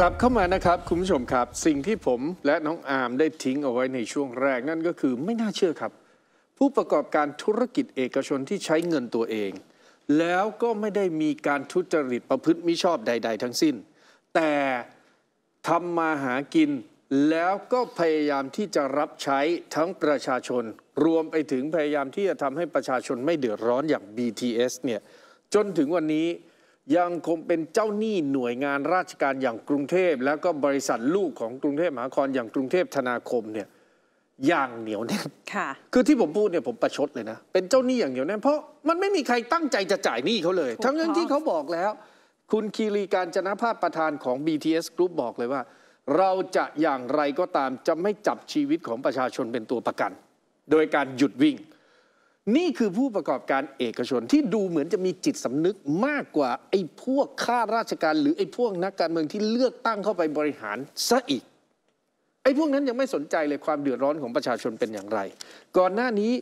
กลับเข้ามานะครับคุณผู้ชมครับสิ่งที่ผมและน้องอาร์มได้ทิ้งเอาไว้ในช่วงแรกนั่นก็คือไม่น่าเชื่อครับผู้ประกอบการธุรกิจเอกชนที่ใช้เงินตัวเองแล้วก็ไม่ได้มีการทุจริตประพฤติมิชอบใดๆทั้งสิ้นแต่ทำมาหากินแล้วก็พยายามที่จะรับใช้ทั้งประชาชนรวมไปถึงพยายามที่จะทำให้ประชาชนไม่เดือดร้อนอย่าง BTS เนี่ยจนถึงวันนี้ยังคงเป็นเจ้าหนี้หน่วยงานราชการอย่างกรุงเทพแล้วก็บริษัทลูกของกรุงเทพมหานครอย่างกรุงเทพธนาคมเนี่ยอย่างเหนียวแน่นคือที่ผมพูดเนี่ยผมประชดเลยนะเป็นเจ้าหนี้อย่างเหนียวแน่นเพราะมันไม่มีใครตั้งใจจะจ่ายหนี้เขาเลยทั้งที่เขาบอกแล้วคุณคีรีกาญจนภาพประธานของ BTS กรุ๊ปบอกเลยว่าเราจะอย่างไรก็ตามจะไม่จับชีวิตของประชาชนเป็นตัวประกันโดยการหยุดวิ่งนี่คือผู้ประกอบการเอกชนที่ดูเหมือนจะมีจิตสำนึกมากกว่าไอ้พวกข้าราชการหรือไอ้พวกนักการเมืองที่เลือกตั้งเข้าไปบริหารซะอีกไอ้พวกนั้นยังไม่สนใจเลยความเดือดร้อนของประชาชนเป็นอย่างไรก่อนหน้านี้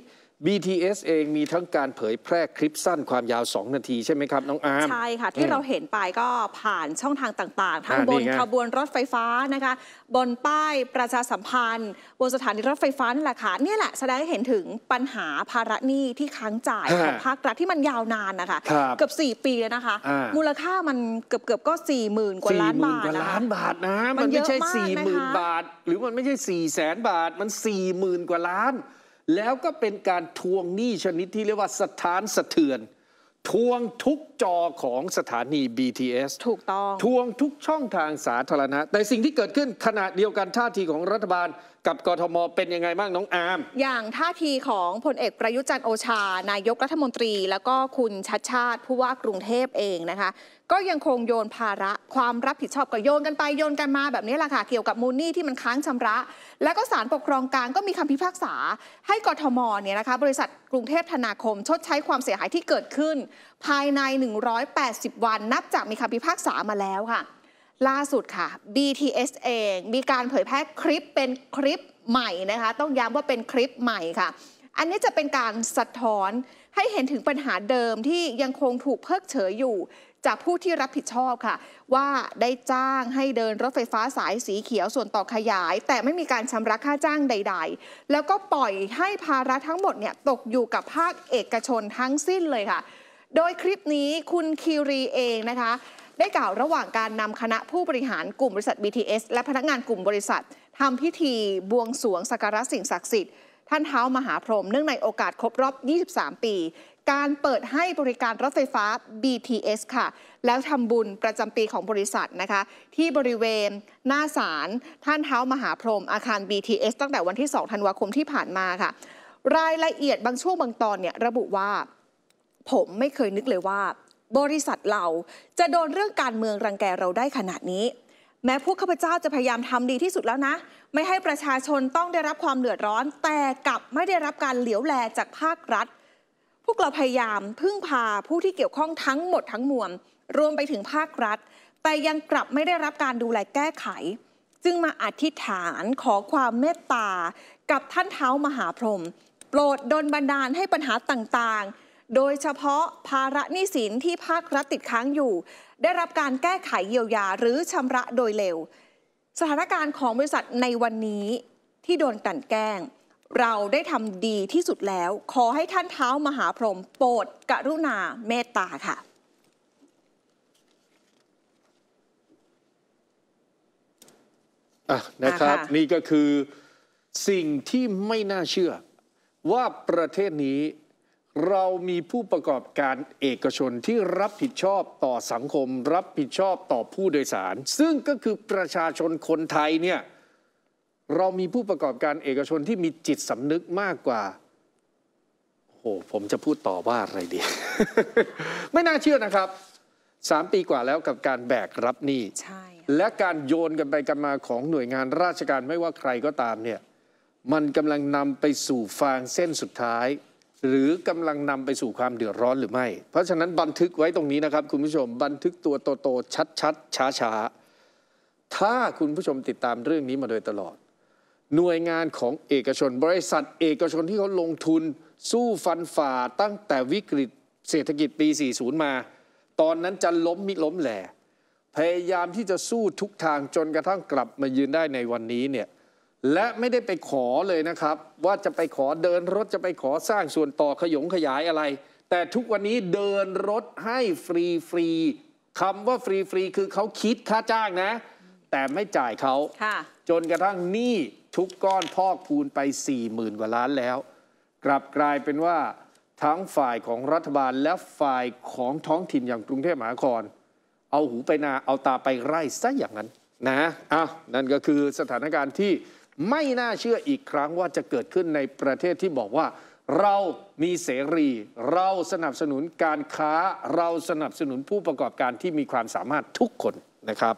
BTS เองมีทั้งการเผยแพร่คลิปสั้นความยาว2 นาทีใช่ไหมครับน้องอาร์มใช่ค่ะที่เราเห็นไปก็ผ่านช่องทางต่างๆทั้งบนขบวนรถไฟฟ้านะคะบนป้ายประชาสัมพันธ์บนสถานีรถไฟฟ้านั่นแหละค่ะนี่แหละแสดงให้เห็นถึงปัญหาภาระหนี้ที่ค้างจ่ายของภาครัฐที่มันยาวนานนะคะเกือบ4 ปีแล้วนะคะมูลค่ามันเกือบก็ 40,000 กว่าล้านบาทนะมันไม่ใช่ 40,000 บาทหรือมันไม่ใช่ 400,000 บาทมัน 40,000 กว่าล้านแล้วก็เป็นการทวงหนี้ชนิดที่เรียกว่าสถานสะเทือนทวงทุกจอของสถานี BTS ถูกต้องทวงทุกช่องทางสาธารณะแต่สิ่งที่เกิดขึ้นขณะเดียวกันท่าทีของรัฐบาลกับกทม.เป็นยังไงบ้างน้องอาร์มอย่างท่าทีของพลเอกประยุทธ์จันทร์โอชานายกรัฐมนตรีแล้วก็คุณชัชชาติผู้ว่ากรุงเทพเองนะคะก็ยังคงโยนภาระความรับผิดชอบก็โยนกันไปโยนกันมาแบบนี้แหละค่ะเกี่ยวกับมูลหนี้ที่มันค้างชำระแล้วก็ศาลปกครองกลางก็มีคำพิพากษาให้กทม.เนี่ยนะคะบริษัทกรุงเทพธนาคมชดใช้ความเสียหายที่เกิดขึ้นภายใน180 วันนับจากมีคำพิพากษามาแล้วค่ะล่าสุดค่ะ BTS เองมีการเผยแพร่คลิปเป็นคลิปใหม่นะคะต้องย้ำว่าเป็นคลิปใหม่ค่ะอันนี้จะเป็นการสะท้อนให้เห็นถึงปัญหาเดิมที่ยังคงถูกเพิกเฉยอยู่จากผู้ที่รับผิดชอบค่ะว่าได้จ้างให้เดินรถไฟฟ้าสายสีเขียวส่วนต่อขยายแต่ไม่มีการชำระค่าจ้างใดๆแล้วก็ปล่อยให้ภาระทั้งหมดเนี่ยตกอยู่กับภาคเอกชนทั้งสิ้นเลยค่ะโดยคลิปนี้คุณคีรีเองนะคะได้กล่าวระหว่างการนำคณะผู้บริหารกลุ่มบริษัท BTS และพนักงานกลุ่มบริษัททำพิธีบวงสรวงสักการะสิ่งศักดิ์สิทธิ์ท่านเท้ามหาพรหมเนื่องในโอกาสครบรอบ 23 ปีการเปิดให้บริการรถไฟฟ้า BTS ค่ะแล้วทำบุญประจำปีของบริษัทนะคะที่บริเวณหน้าศาลท่านเท้ามหาพรหมอาคาร BTS ตั้งแต่วันที่ 2 ธันวาคมที่ผ่านมาค่ะรายละเอียดบางช่วงบางตอนเนี่ยระบุว่าผมไม่เคยนึกเลยว่าบริษัทเราจะโดนเรื่องการเมืองรังแกเราได้ขนาดนี้แม้พวกข้าพเจ้าจะพยายามทำดีที่สุดแล้วนะไม่ให้ประชาชนต้องได้รับความเดือดร้อนแต่กลับไม่ได้รับการเหลียวแลจากภาครัฐพวกเราพยายามพึ่งพาผู้ที่เกี่ยวข้องทั้งหมดทั้งมวลรวมไปถึงภาครัฐแต่ยังกลับไม่ได้รับการดูแลแก้ไขจึงมาอธิษฐานขอความเมตตากับท่านเท้ามหาพรหมโปรดดลบันดาลให้ปัญหาต่างๆโดยเฉพาะภาระหนี้สินที่ภาครัฐติดค้างอยู่ได้รับการแก้ไขเยียวยาหรือชำระโดยเร็วสถานการณ์ของบริษัทในวันนี้ที่โดนกลั่นแกล้งเราได้ทำดีที่สุดแล้วขอให้ท่านเท้ามหาพรหมโปรดกรุณาเมตตาค่ะนะครับนี่ก็คือสิ่งที่ไม่น่าเชื่อว่าประเทศนี้เรามีผู้ประกอบการเอกชนที่รับผิดชอบต่อสังคมรับผิดชอบต่อผู้โดยสารซึ่งก็คือประชาชนคนไทยเนี่ยเรามีผู้ประกอบการเอกชนที่มีจิตสำนึกมากกว่าโอ้โหผมจะพูดต่อว่าอะไรดี ไม่น่าเชื่อนะครับ3 ปีกว่าแล้วกับการแบกรับหนี้และการโยนกันไปกันมาของหน่วยงานราชการไม่ว่าใครก็ตามเนี่ยมันกำลังนำไปสู่ฟางเส้นสุดท้ายหรือกำลังนำไปสู่ความเดือดร้อนหรือไม่เพราะฉะนั้นบันทึกไว้ตรงนี้นะครับคุณผู้ชมบันทึกตัวโตๆชัดๆช้าๆถ้าคุณผู้ชมติดตามเรื่องนี้มาโดยตลอดหน่วยงานของเอกชนบริษัทเอกชนที่เขาลงทุนสู้ฟันฝ่าตั้งแต่วิกฤตเศรษฐกิจปี 40 มาตอนนั้นจะล้มมิล้มแหล่ พยายามที่จะสู้ทุกทางจนกระทั่งกลับมายืนได้ในวันนี้เนี่ยและไม่ได้ไปขอเลยนะครับว่าจะไปขอเดินรถจะไปขอสร้างส่วนต่อขยงขยายอะไรแต่ทุกวันนี้เดินรถให้ฟรีคำว่าฟรีคือเขาคิดค่าจ้างนะแต่ไม่จ่ายเขาจนกระทั่งหนี้ทุกก้อนพอกพูนไป 40,000 กว่าล้านแล้วกลับกลายเป็นว่าทั้งฝ่ายของรัฐบาลและฝ่ายของท้องถิ่นอย่างกรุงเทพมหานครเอาหูไปนาเอาตาไปไร่ซะอย่างนั้นนะนั่นก็คือสถานการณ์ที่ไม่น่าเชื่ออีกครั้งว่าจะเกิดขึ้นในประเทศที่บอกว่าเรามีเสรีเราสนับสนุนการค้าเราสนับสนุนผู้ประกอบการที่มีความสามารถทุกคนนะครับ